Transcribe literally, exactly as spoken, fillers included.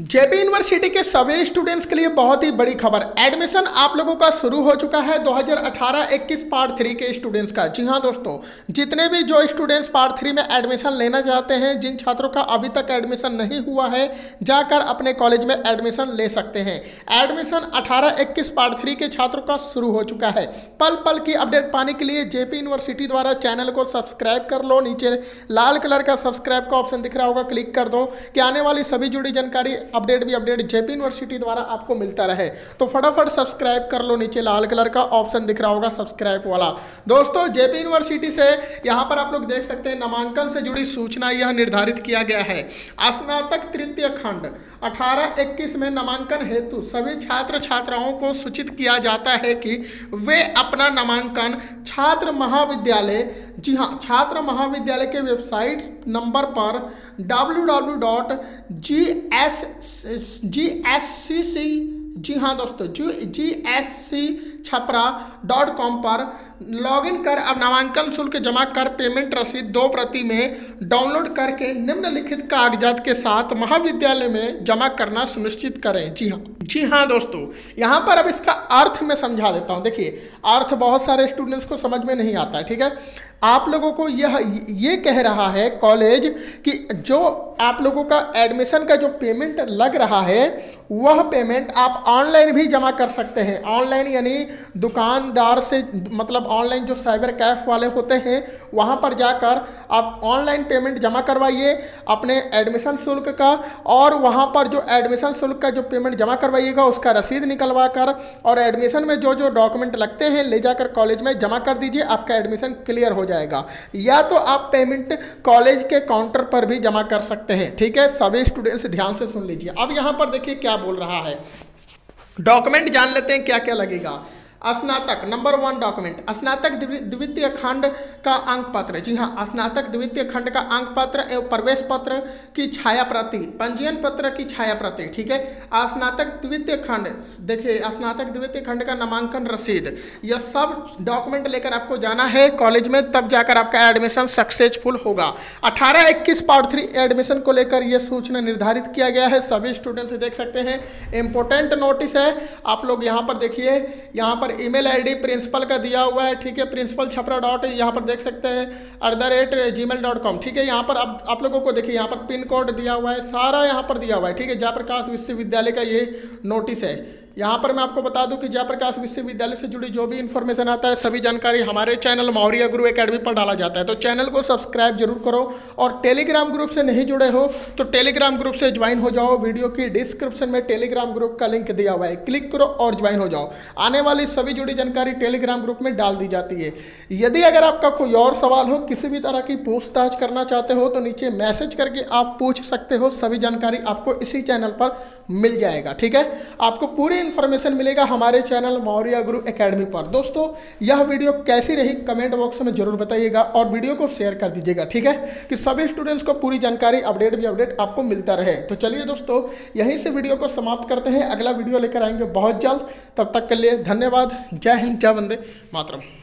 JP university के सभी students के लिए बहुत ही बड़ी खबर, एडमिशन आप लोगों का शुरू हो चुका है दो हज़ार अठारह इक्कीस पार्ट थ्री के स्टूडेंट्स का। जी हाँ दोस्तों, जितने भी जो स्टूडेंट्स पार्ट थ्री में एडमिशन लेना चाहते हैं, जिन छात्रों का अभी तक एडमिशन नहीं हुआ है, जाकर अपने कॉलेज में एडमिशन ले सकते हैं। एडमिशन अठारह इक्कीस पार्ट थ्री के छात्रों का शुरू हो चुका है। पल पल की अपडेट पाने के लिए जेपी यूनिवर्सिटी द्वारा चैनल को सब्सक्राइब कर लो। नीचे लाल कलर का सब्सक्राइब का ऑप्शन दिख रहा होगा, क्लिक कर दो कि आने वाली सभी जुड़ी जानकारी अपडेट भी अपडेट जेपी यूनिवर्सिटी द्वारा आपको मिलता रहे। तो फटाफट सब्सक्राइब कर लो, नीचे लाल कलर का ऑप्शन दिख रहा होगा सब्सक्राइब वाला। दोस्तों, जेपी यूनिवर्सिटी से यहां पर आप लोग देख सकते हैं नामांकन से जुड़ी सूचना यह निर्धारित किया गया है। स्नातक तृतीय खंड अठारह इक्कीस में नामांकन हेतु सभी छात्र छात्राओं को सूचित किया जाता है कि वे अपना नामांकन छात्र महाविद्यालय जी हाँ छात्र महाविद्यालय के वेबसाइट नंबर पर W W W dot G S G S C C G हाँ दोस्तों G S C Chhapra dot com पर लॉगिन कर अब नामांकन शुल्क जमा कर पेमेंट रसीद दो प्रति में डाउनलोड करके निम्नलिखित कागजात के साथ महाविद्यालय में जमा करना सुनिश्चित करें। जी हाँ जी हाँ दोस्तों, यहाँ पर अब इसका अर्थ मैं समझा देता हूँ। देखिए, अर्थ बहुत सारे स्टूडेंट्स को समझ में नहीं आता है, ठीक है। आप लोगों को यह ये कह रहा है कॉलेज कि जो आप लोगों का एडमिशन का जो पेमेंट लग रहा है, वह पेमेंट आप ऑनलाइन भी जमा कर सकते हैं। ऑनलाइन यानी दुकानदार से, मतलब ऑनलाइन जो साइबर कैफ़े वाले होते हैं वहां पर जाकर आप ऑनलाइन पेमेंट जमा करवाइए अपने एडमिशन शुल्क का, और वहां पर जो एडमिशन शुल्क का जो पेमेंट जमा करवाइएगा उसका रसीद निकलवा कर और एडमिशन में जो जो डॉक्यूमेंट लगते हैं ले जाकर कॉलेज में जमा कर दीजिए, आपका एडमिशन क्लियर हो जाएगा। या तो आप पेमेंट कॉलेज के काउंटर पर भी जमा कर सकते हैं, ठीक है। सभी स्टूडेंट्स ध्यान से सुन लीजिए। अब यहाँ पर देखिए क्या बोल रहा है, डॉक्यूमेंट जान लेते हैं क्या क्या लगेगा। स्नातक नंबर वन डॉक्यूमेंट, स्नातक द्वितीय खंड का अंक पत्र, जी हाँ स्नातक द्वितीय खंड का अंक पत्र एवं प्रवेश पत्र की छाया प्रति, पंजीयन पत्र की छाया प्रति, ठीक है। स्नातक द्वितीय खंड, देखिए स्नातक द्वितीय खंड का नामांकन रसीद, यह सब डॉक्यूमेंट लेकर आपको जाना है कॉलेज में, तब जाकर आपका एडमिशन सक्सेसफुल होगा। अठारह इक्कीस पार्ट थ्री एडमिशन को लेकर यह सूचना निर्धारित किया गया है। सभी स्टूडेंट्स देख सकते हैं, इंपॉर्टेंट नोटिस है। आप लोग यहाँ पर देखिए, यहाँ पर ईमेल आईडी प्रिंसिपल का दिया हुआ है, ठीक है, प्रिंसिपल छपरा डॉट यहाँ पर देख सकते हैं at the rate Gmail dot com, ठीक है। यहाँ पर आप आप लोगों को देखिए, यहाँ पर पिन कोड दिया हुआ है, सारा यहाँ पर दिया हुआ है, ठीक है। जयप्रकाश विश्वविद्यालय का ये नोटिस है। यहाँ पर मैं आपको बता दूं कि जयप्रकाश विश्वविद्यालय से जुड़ी जो भी इन्फॉर्मेशन आता है, सभी जानकारी हमारे चैनल मौर्य गुरु एकेडमी पर डाला जाता है। तो चैनल को सब्सक्राइब जरूर करो, और टेलीग्राम ग्रुप से नहीं जुड़े हो तो टेलीग्राम ग्रुप से ज्वाइन हो जाओ। वीडियो की डिस्क्रिप्शन में टेलीग्राम ग्रुप का लिंक दिया हुआ है, क्लिक करो और ज्वाइन हो जाओ। आने वाली सभी जुड़ी जानकारी टेलीग्राम ग्रुप में डाल दी जाती है। यदि अगर आपका कोई और सवाल हो, किसी भी तरह की पूछताछ करना चाहते हो, तो नीचे मैसेज करके आप पूछ सकते हो। सभी जानकारी आपको इसी चैनल पर मिल जाएगा, ठीक है। आपको पूरी इन्फॉर्मेशन मिलेगा हमारे चैनल मौर्य गुरु एकेडमी पर। दोस्तों, यह वीडियो कैसी रही कमेंट बॉक्स में जरूर बताइएगा, और वीडियो को शेयर कर दीजिएगा, ठीक है, कि सभी स्टूडेंट्स को पूरी जानकारी अपडेट भी अपडेट आपको मिलता रहे। तो चलिए दोस्तों, यहीं से वीडियो को समाप्त करते हैं। अगला वीडियो लेकर आएंगे बहुत जल्द। तब तक के लिए धन्यवाद। जय हिंद, जय वंदे मातरम।